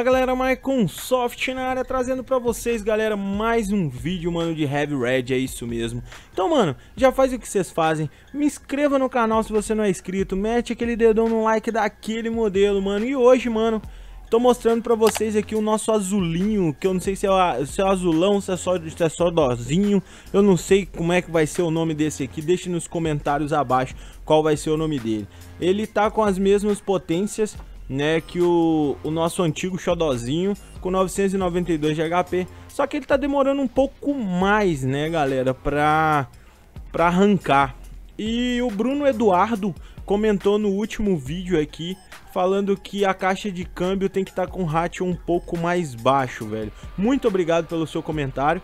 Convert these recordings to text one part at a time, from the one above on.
Fala galera, Microsoft na área, trazendo pra vocês, galera, mais um vídeo, mano, de Heavy Red, é isso mesmo. Então, mano, já faz o que vocês fazem, me inscreva no canal se você não é inscrito, mete aquele dedão no like daquele modelo, mano. E hoje, mano, tô mostrando pra vocês aqui o nosso azulinho, que eu não sei se é azulão, se é só dozinho, eu não sei como é que vai ser o nome desse aqui, deixe nos comentários abaixo qual vai ser o nome dele. Ele tá com as mesmas potências, né, que o nosso antigo xodozinho, com 992 de HP. Só que ele tá demorando um pouco mais, né, galera, pra arrancar. E o Bruno Eduardo comentou no último vídeo aqui, falando que a caixa de câmbio tem que estar com o ratio um pouco mais baixo, velho. Muito obrigado pelo seu comentário.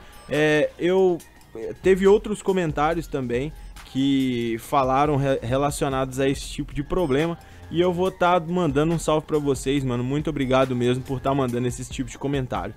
Teve outros comentários também que falaram relacionados a esse tipo de problema. E eu vou estar mandando um salve pra vocês, mano. Muito obrigado mesmo por estar mandando esses tipos de comentário.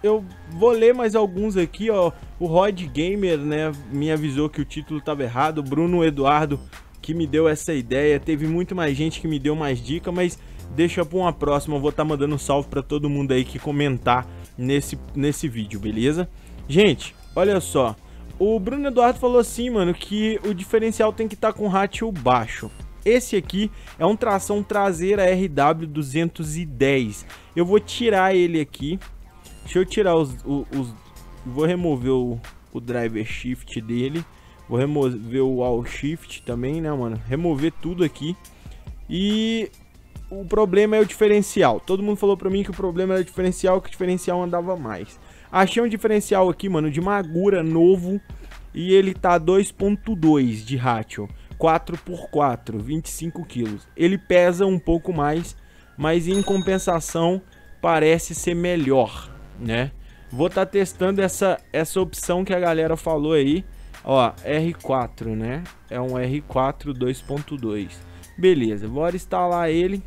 Eu vou ler mais alguns aqui, ó. O Rod Gamer, né, me avisou que o título estava errado. O Bruno Eduardo, que me deu essa ideia. Teve muito mais gente que me deu mais dica, mas deixa pra uma próxima. Eu vou estar mandando um salve pra todo mundo aí que comentar nesse vídeo, beleza? Gente, olha só. O Bruno Eduardo falou assim, mano, que o diferencial tem que estar com ratio baixo. Esse aqui é um tração traseira RW210. Eu vou tirar ele aqui. Deixa eu tirar vou remover o driver shift dele. Vou remover o all shift também, né, mano? Remover tudo aqui. E o problema é o diferencial. Todo mundo falou pra mim que o problema era o diferencial, que o diferencial andava mais. Achei um diferencial aqui, mano, de Magura novo. E ele tá 2.2 de ratio. 4x4, 25 quilos. Ele pesa um pouco mais, mas em compensação parece ser melhor, né? Vou estar testando essa opção que a galera falou aí, ó, R4, né? É um R4 2.2. Beleza, bora instalar ele.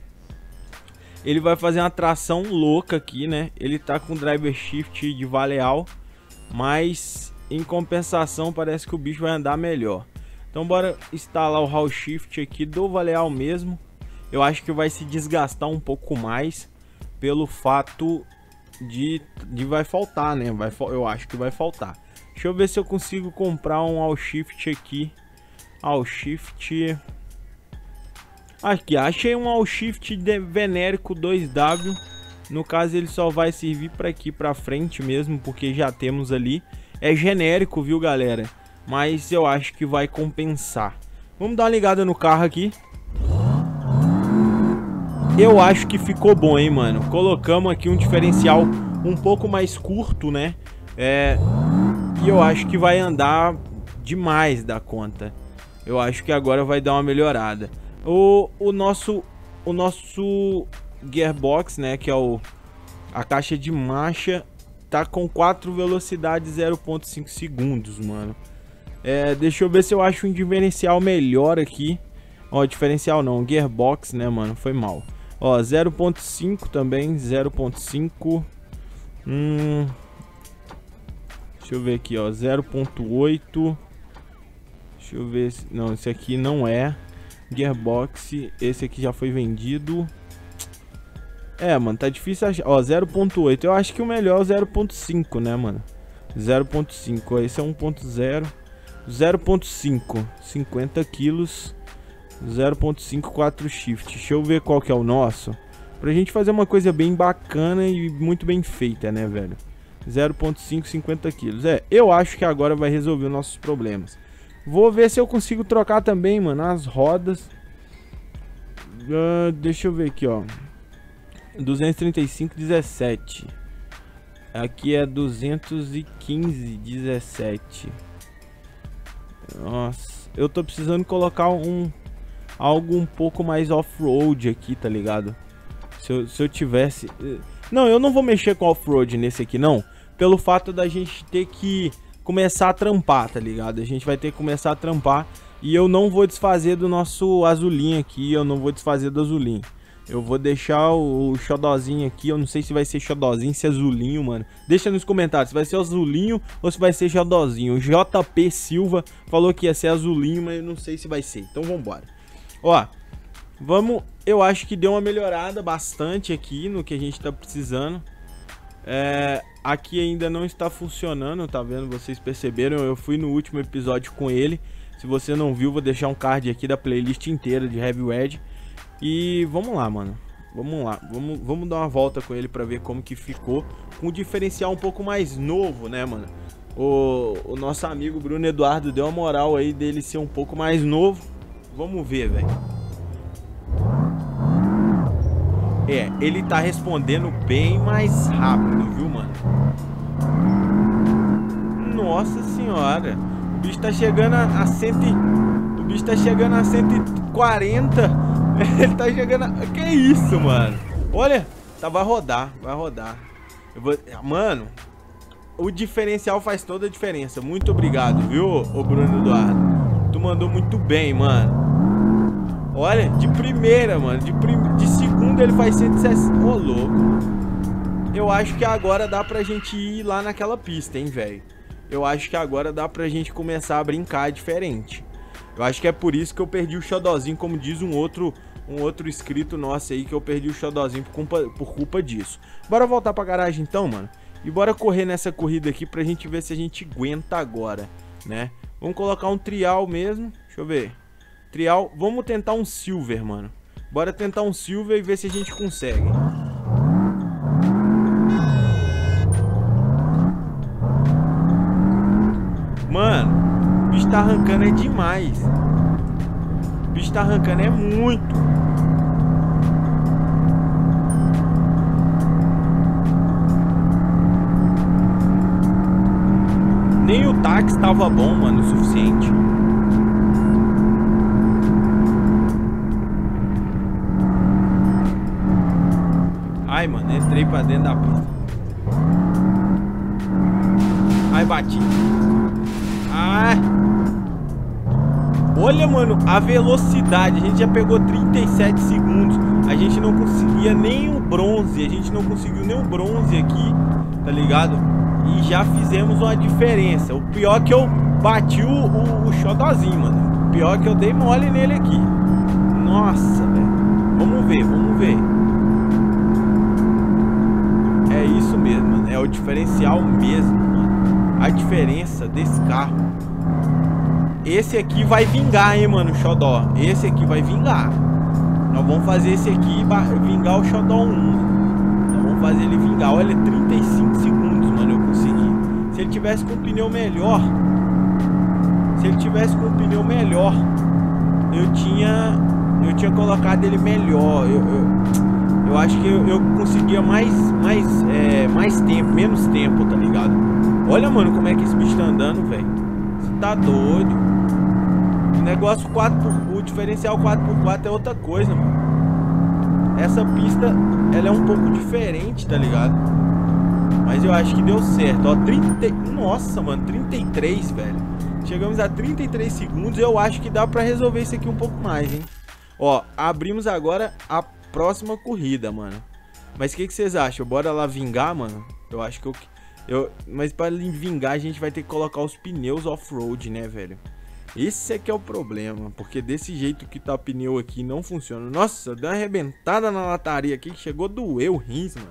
Ele vai fazer uma tração louca aqui, né? Ele tá com driver shift de Valeal, mas em compensação parece que o bicho vai andar melhor. Então bora instalar o Hall Shift aqui do Valeal mesmo. Eu acho que vai se desgastar um pouco mais pelo fato de vai faltar, né? Eu acho que vai faltar. Deixa eu ver se eu consigo comprar um Hall Shift aqui. Hall Shift. Aqui, achei um Hall Shift de Venérico 2W. No caso ele só vai servir para aqui para frente mesmo, porque já temos ali. É genérico, viu, galera? Mas eu acho que vai compensar. Vamos dar uma ligada no carro aqui. Eu acho que ficou bom, hein, mano. Colocamos aqui um diferencial um pouco mais curto, né? E eu acho que vai andar demais da conta. Eu acho que agora vai dar uma melhorada. O nosso gearbox, né, que é a caixa de marcha, tá com 4 velocidades 0.5 segundos, mano. Deixa eu ver se eu acho um diferencial melhor aqui. Ó, diferencial não, gearbox, né, mano? Foi mal. Ó, 0.5 também, 0.5. Deixa eu ver aqui, ó, 0.8. Deixa eu ver, não, esse aqui não é gearbox, esse aqui já foi vendido. Mano, tá difícil achar. Ó, 0.8, eu acho que o melhor é 0.5, né, mano? 0.5, esse é 1.0. 0.5, 50 quilos, 0.5, 4 shift. Deixa eu ver qual que é o nosso, pra gente fazer uma coisa bem bacana e muito bem feita, né, velho? 0.5, 50 quilos. Eu acho que agora vai resolver os nossos problemas. Vou ver se eu consigo trocar também, mano, as rodas. Deixa eu ver aqui, ó, 235, 17. Aqui é 215, 17. Nossa, eu tô precisando colocar algo um pouco mais off-road aqui, tá ligado? Se eu tivesse... Não, eu não vou mexer com off-road nesse aqui, não. Pelo fato da gente ter que começar a trampar, tá ligado? A gente vai ter que começar a trampar. E eu não vou desfazer do nosso azulinho aqui. Eu não vou desfazer do azulinho. Eu vou deixar o xodozinho aqui. Eu não sei se vai ser xodozinho, se é azulinho, mano. Deixa nos comentários se vai ser azulinho ou se vai ser xodozinho. O JP Silva falou que ia ser azulinho, mas eu não sei se vai ser. Então vambora. Ó, vamos eu acho que deu uma melhorada bastante aqui no que a gente tá precisando. Aqui ainda não está funcionando, tá vendo? Vocês perceberam, eu fui no último episódio com ele. Se você não viu, vou deixar um card aqui da playlist inteira de Heavy Red. E vamos lá, mano. Vamos lá, vamos dar uma volta com ele pra ver como que ficou. Com um diferencial um pouco mais novo, né, mano? O nosso amigo Bruno Eduardo deu a moral aí dele ser um pouco mais novo. Vamos ver, velho. Ele tá respondendo bem mais rápido, viu, mano? Nossa senhora. O bicho tá chegando a 100. O bicho tá chegando a 140. Ele tá chegando a... Que isso, mano? Olha, tá, vai rodar, vai rodar. Eu vou... Mano, o diferencial faz toda a diferença. Muito obrigado, viu, ô Bruno Eduardo? Tu mandou muito bem, mano. Olha, de primeira, mano. De segunda ele faz 160. Ô, louco. Eu acho que agora dá pra gente ir lá naquela pista, hein, velho. Eu acho que agora dá pra gente começar a brincar diferente. Eu acho que é por isso que eu perdi o xodózinho, como diz um outro inscrito nosso aí, que eu perdi o xodózinho por culpa disso. Bora voltar pra garagem então, mano. E bora correr nessa corrida aqui pra gente ver se a gente aguenta agora, né? Vamos colocar um trial mesmo. Deixa eu ver. Trial, vamos tentar um silver, mano. Bora tentar um silver e ver se a gente consegue. Mano, o bicho tá arrancando é demais. O bicho tá arrancando é muito. Nem o táxi tava bom, mano, o suficiente. Ai, mano, entrei pra dentro da pista. Ai, bati. Ai. Olha, mano, a velocidade. A gente já pegou 37 segundos. A gente não conseguia nem o bronze. A gente não conseguiu nem o bronze aqui, tá ligado? E já fizemos uma diferença. O pior é que eu bati o xodozinho, mano. O pior é que eu dei mole nele aqui. Nossa, velho. Vamos ver, vamos ver. É isso mesmo, mano. É o diferencial mesmo, mano. A diferença desse carro. Esse aqui vai vingar, hein, mano, o xodó. Esse aqui vai vingar. Nós vamos fazer esse aqui vingar o xodó 1. Nós vamos fazer ele vingar. Olha, 35 segundos, mano, eu consegui. Se ele tivesse com um pneu melhor... Se ele tivesse com um pneu melhor... Eu tinha colocado ele melhor. Eu acho que eu conseguia mais tempo, menos tempo, tá ligado? Olha, mano, como é que esse bicho tá andando, velho. Você tá doido. O negócio 4x4, o diferencial 4x4 é outra coisa, mano. Essa pista, ela é um pouco diferente, tá ligado? Mas eu acho que deu certo, ó. 30... Nossa, mano, 33, velho. Chegamos a 33 segundos. Eu acho que dá pra resolver isso aqui um pouco mais, hein? Ó, abrimos agora a... próxima corrida, mano. Mas o que vocês acham? Bora lá vingar, mano? Eu acho que mas para vingar a gente vai ter que colocar os pneus off-road, né, velho? Esse é que é o problema. Porque desse jeito que tá o pneu aqui não funciona. Nossa, deu uma arrebentada na lataria aqui que chegou a doer o rins, mano.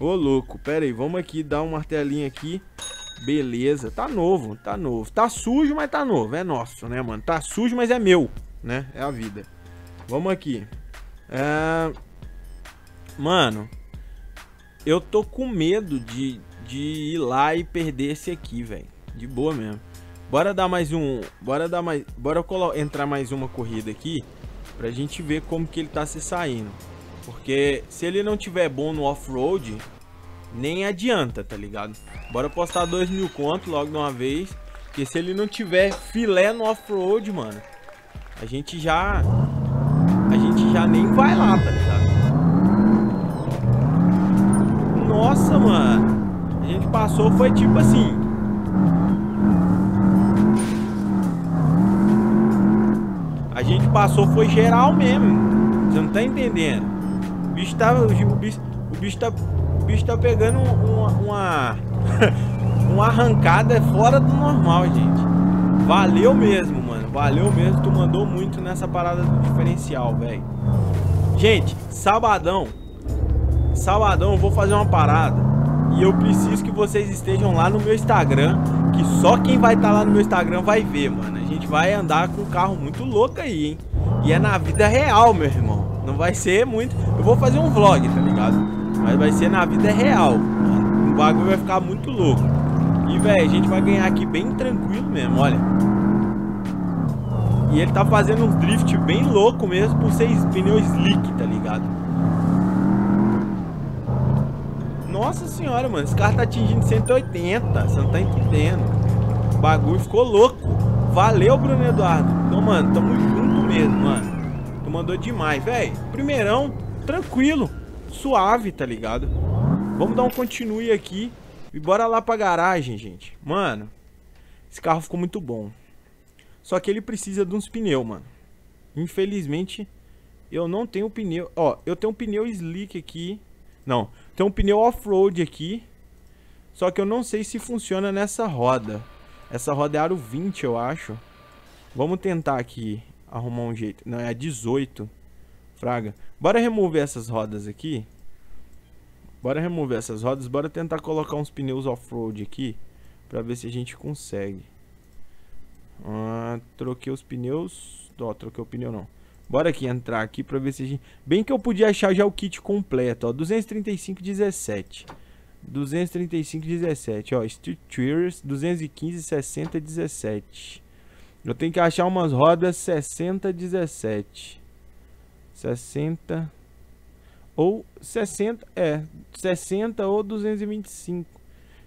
Ô, louco. Pera aí, vamos aqui dar um martelinho aqui. Beleza. Tá novo, tá novo. Tá sujo, mas tá novo. É nosso, né, mano? Tá sujo, mas é meu, né? É a vida. Vamos aqui. Mano, eu tô com medo de ir lá e perder esse aqui, velho. De boa mesmo. Bora dar mais um. Bora entrar mais uma corrida aqui pra gente ver como que ele tá se saindo. Porque se ele não tiver bom no off-road, nem adianta, tá ligado? Bora postar 2.000 conto logo de uma vez. Porque se ele não tiver filé no off-road, mano, a gente já nem vai lá, tá ligado? Nossa, mano. A gente passou, foi tipo assim. A gente passou, foi geral mesmo. Você não tá entendendo. O bicho tá... O bicho tá pegando uma arrancada fora do normal, gente. Valeu mesmo, mano. Valeu mesmo. Tu mandou muito nessa parada do diferencial, velho. Gente, sabadão eu vou fazer uma parada e eu preciso que vocês estejam lá no meu Instagram, que só quem vai estar lá no meu Instagram vai ver, mano. A gente vai andar com um carro muito louco aí, hein? E é na vida real, meu irmão. Não vai ser muito... Eu vou fazer um vlog, tá ligado? Mas vai ser na vida real, mano. O bagulho vai ficar muito louco. E, velho, a gente vai ganhar aqui bem tranquilo mesmo, olha. E ele tá fazendo um drift bem louco mesmo por ser pneu slick, tá ligado? Nossa senhora, mano. Esse carro tá atingindo 180. Você não tá entendendo. O bagulho ficou louco. Valeu, Bruno Eduardo. Então, mano, tamo junto mesmo, mano. Tu mandou demais, velho. Primeirão, tranquilo. Suave, tá ligado? Vamos dar um continue aqui. E bora lá pra garagem, gente. Mano, esse carro ficou muito bom. Só que ele precisa de uns pneus, mano. Infelizmente, eu não tenho pneu. Ó, eu tenho um pneu slick aqui. Não, tem um pneu off-road aqui. Só que eu não sei se funciona nessa roda. Essa roda é aro 20, eu acho. Vamos tentar aqui arrumar um jeito. Não, é a 18. Fraga. Bora remover essas rodas aqui. Bora remover essas rodas. Bora tentar colocar uns pneus off-road aqui. Pra ver se a gente consegue. Troquei os pneus. Ó, troquei o pneu não. Bora aqui entrar aqui pra ver se a gente... Bem que eu podia achar já o kit completo, ó. 235,17. 235,17. Ó, Street Tourist 215,60,17. Eu tenho que achar umas rodas 60,17. 60... Ou 60... É, 60 ou 225.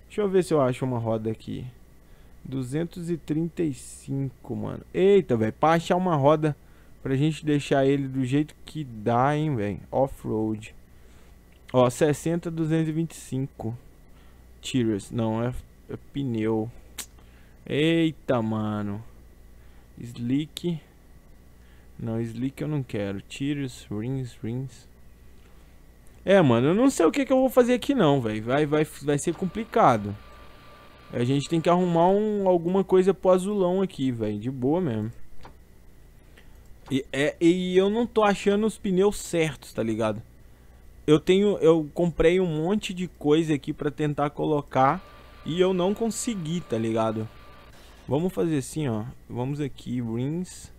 Deixa eu ver se eu acho uma roda aqui. 235, mano. Eita, velho. Pra achar uma roda, pra gente deixar ele do jeito que dá, hein, velho. Off-road. Ó, 60, 225. Tires. Não, é pneu. Eita, mano. Slick. Não, slick eu não quero. Tires, rings. É, mano, eu não sei o que eu vou fazer aqui não, velho. Vai ser complicado. A gente tem que arrumar alguma coisa pro azulão aqui, velho. De boa mesmo. E eu não tô achando os pneus certos, tá ligado? Eu comprei um monte de coisa aqui pra tentar colocar e eu não consegui, tá ligado? Vamos fazer assim, ó. Vamos aqui, rings.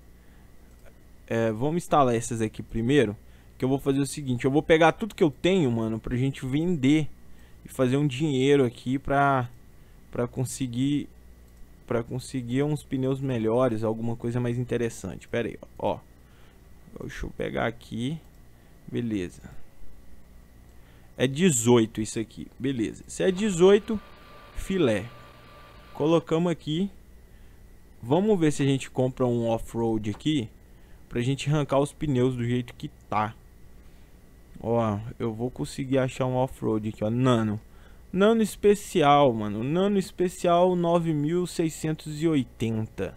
É, vamos instalar essas aqui primeiro. Que eu vou fazer o seguinte, eu vou pegar tudo que eu tenho, mano, pra gente vender e fazer um dinheiro aqui pra conseguir uns pneus melhores, alguma coisa mais interessante. Pera aí, ó. Deixa eu pegar aqui. Beleza. É 18 isso aqui. Beleza. Se é 18, filé. Colocamos aqui. Vamos ver se a gente compra um off-road aqui. Pra gente arrancar os pneus do jeito que tá. Ó, eu vou conseguir achar um off-road aqui, ó. Nano. Nano especial, mano. Nano especial 9680.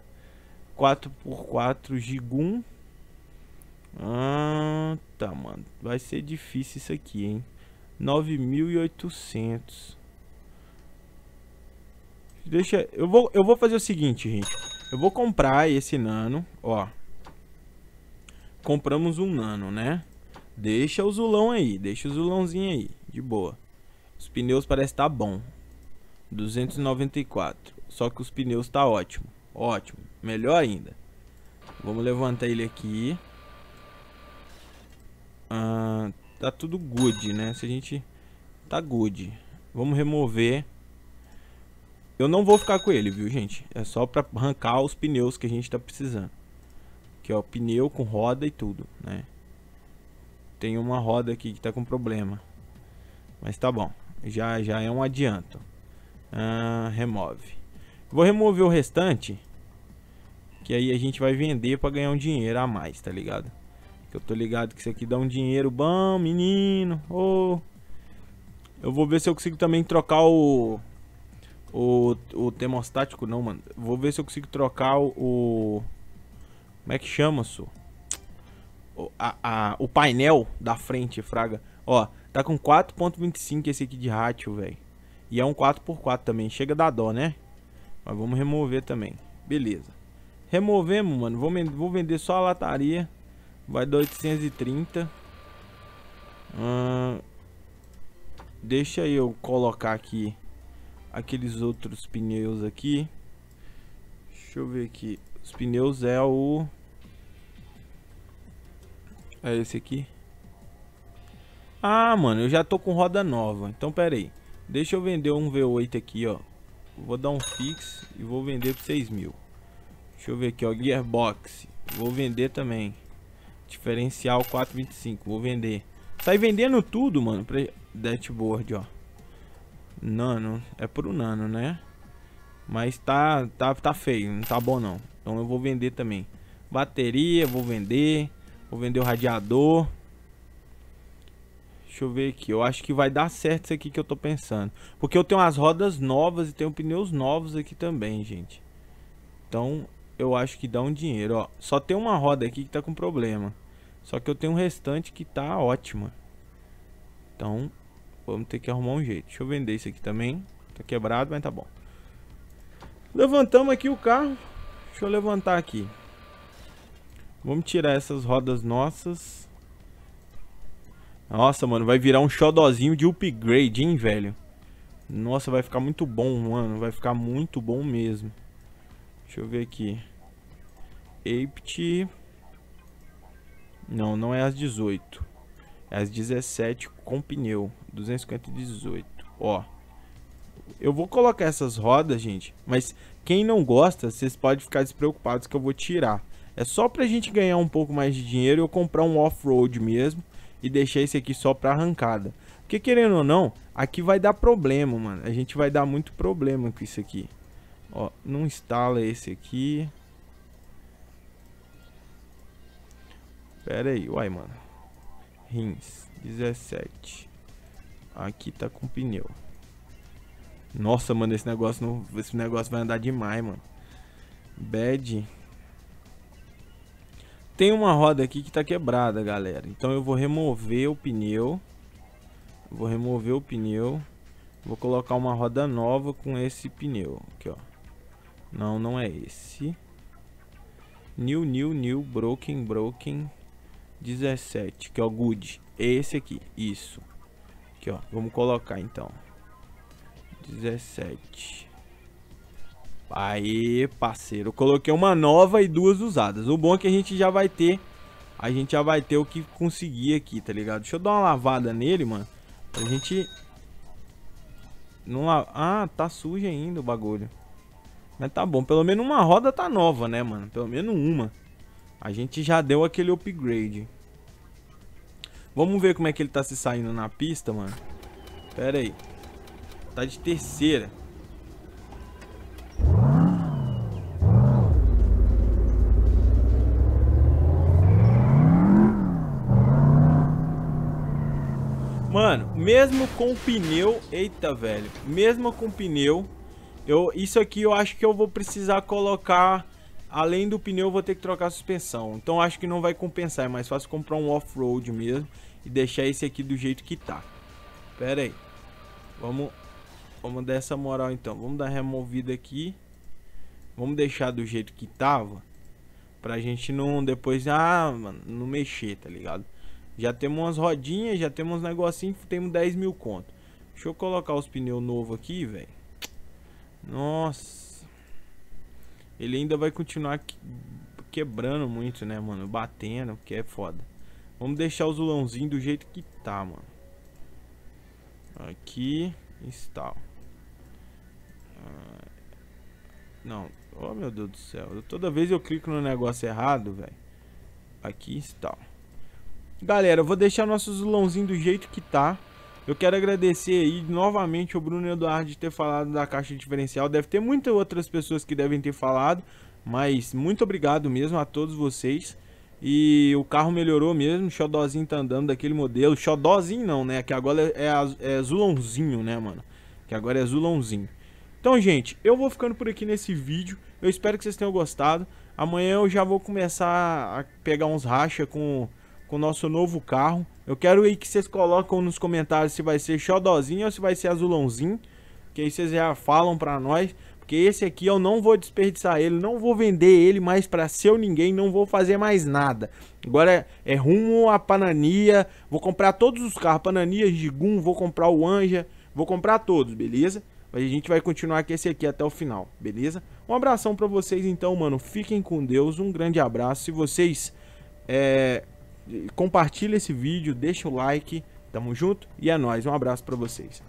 4x4 Gigum. Ah, tá, mano. Vai ser difícil isso aqui, hein. 9800. Deixa... Eu vou fazer o seguinte, gente. Eu vou comprar esse nano, ó. Compramos um nano, né? Deixa o zulão aí. Deixa o zulãozinho aí. De boa. Os pneus parece tá bom. 294. Só que os pneus tá ótimo. Ótimo. Melhor ainda. Vamos levantar ele aqui. Tá tudo good, né? Se a gente... Tá good. Vamos remover. Eu não vou ficar com ele, viu, gente? É só pra arrancar os pneus que a gente tá precisando. Aqui, ó, pneu com roda e tudo, né? Tem uma roda aqui que tá com problema, mas tá bom, já é um adianto. Remove. Vou remover o restante, que aí a gente vai vender pra ganhar um dinheiro a mais, tá ligado? Eu tô ligado que isso aqui dá um dinheiro bom, menino. Oh. Eu vou ver se eu consigo também trocar o termostático, não, mano. Vou ver se eu consigo trocar o... Como é que chama, isso? O painel da frente, fraga. Ó, tá com 4.25 esse aqui de ratio, velho. E é um 4x4 também. Chega da dó, né? Mas vamos remover também. Beleza. Removemos, mano. Vou vender só a lataria. Vai dar 830. Deixa eu colocar aqui aqueles outros pneus aqui. Deixa eu ver aqui. Os pneus é o... é esse aqui. Ah, mano, eu já tô com roda nova. Então, pera aí. Deixa eu vender um V8 aqui, ó. Vou dar um fix e vou vender por 6.000. Deixa eu ver aqui, ó. Gearbox. Vou vender também. Diferencial 425. Vou vender. Sai vendendo tudo, mano. Pra... dashboard, ó. Nano. É pro nano, né? Mas tá feio. Não tá bom, não. Então eu vou vender também. Bateria, vou vender. Vou vender o radiador. Deixa eu ver aqui. Eu acho que vai dar certo isso aqui que eu tô pensando. Porque eu tenho as rodas novas e tenho pneus novos aqui também, gente. Então, eu acho que dá um dinheiro, ó. Só tem uma roda aqui que tá com problema. Só que eu tenho um restante que tá ótima. Então, vamos ter que arrumar um jeito. Deixa eu vender isso aqui também. Tá quebrado, mas tá bom. Levantamos aqui o carro. Deixa eu levantar aqui. Vamos tirar essas rodas nossas. Nossa, mano, vai virar um xodozinho de upgrade, hein, velho? Nossa, vai ficar muito bom, mano. Vai ficar muito bom mesmo. Deixa eu ver aqui. Apt. Não, não é as 18. É as 17 com pneu. 250 e 18. Ó. Eu vou colocar essas rodas, gente. Mas quem não gosta, vocês podem ficar despreocupados que eu vou tirar. É só pra gente ganhar um pouco mais de dinheiro e eu comprar um off-road mesmo. E deixar esse aqui só pra arrancada. Porque querendo ou não, aqui vai dar problema, mano. A gente vai dar muito problema com isso aqui. Ó, não instala esse aqui. Pera aí, uai, mano. Rins, 17. Aqui tá com pneu. Nossa, mano, esse negócio, não, esse negócio vai andar demais, mano. Bad. Tem uma roda aqui que tá quebrada, galera. Então eu vou remover o pneu. Vou remover o pneu. Vou colocar uma roda nova com esse pneu. Aqui, ó. Não, não é esse. New, new, new. Broken, broken. 17. Que é o good. Esse aqui. Isso. Aqui, ó. Vamos colocar, então. 17. Aê, parceiro, eu coloquei uma nova e duas usadas. O bom é que a gente já vai ter o que conseguir aqui, tá ligado? Deixa eu dar uma lavada nele, mano. Pra gente não lavar. Ah, tá sujo ainda o bagulho. Mas tá bom, pelo menos uma roda tá nova, né, mano? Pelo menos uma. A gente já deu aquele upgrade. Vamos ver como é que ele tá se saindo na pista, mano. Pera aí. Tá de terceira. Mano, mesmo com o pneu, eita, velho, mesmo com o pneu, isso aqui eu acho que eu vou precisar colocar, além do pneu eu vou ter que trocar a suspensão, então acho que não vai compensar, é mais fácil comprar um off-road mesmo e deixar esse aqui do jeito que tá. Pera aí, vamos dar essa moral então, vamos dar removida aqui, vamos deixar do jeito que tava, pra gente não depois, mano, não mexer, tá ligado? Já temos umas rodinhas, já temos uns negocinhos, temos 10.000 conto. Deixa eu colocar os pneus novos aqui, velho. Nossa. Ele ainda vai continuar quebrando muito, né, mano? Batendo, porque é foda. Vamos deixar os zulãozinhos do jeito que tá, mano. Aqui, install. Não, oh meu Deus do céu. Toda vez eu clico no negócio errado, velho. Aqui, install. Galera, eu vou deixar nosso zulãozinho do jeito que tá. Eu quero agradecer aí novamente o Bruno Eduardo de ter falado da caixa diferencial. Deve ter muitas outras pessoas que devem ter falado, mas muito obrigado mesmo a todos vocês. E o carro melhorou mesmo, o xodózinho tá andando daquele modelo. Xodózinho não, né? Que agora é zulãozinho, né, mano? Que agora é zulãozinho. Então, gente, eu vou ficando por aqui nesse vídeo. Eu espero que vocês tenham gostado. Amanhã eu já vou começar a pegar uns racha com o nosso novo carro. Eu quero aí que vocês colocam nos comentários se vai ser xodózinho ou se vai ser azulãozinho, que aí vocês já falam pra nós. Porque esse aqui eu não vou desperdiçar ele, não vou vender ele mais para seu ninguém, não vou fazer mais nada. Agora é rumo à Panania, vou comprar todos os carros, Panania, Jigum, vou comprar o Anja, vou comprar todos, beleza? Mas a gente vai continuar com esse aqui até o final, beleza? Um abração para vocês então, mano, fiquem com Deus, um grande abraço. Se vocês compartilhem esse vídeo, deixa o like, tamo junto e é nóis, um abraço para vocês.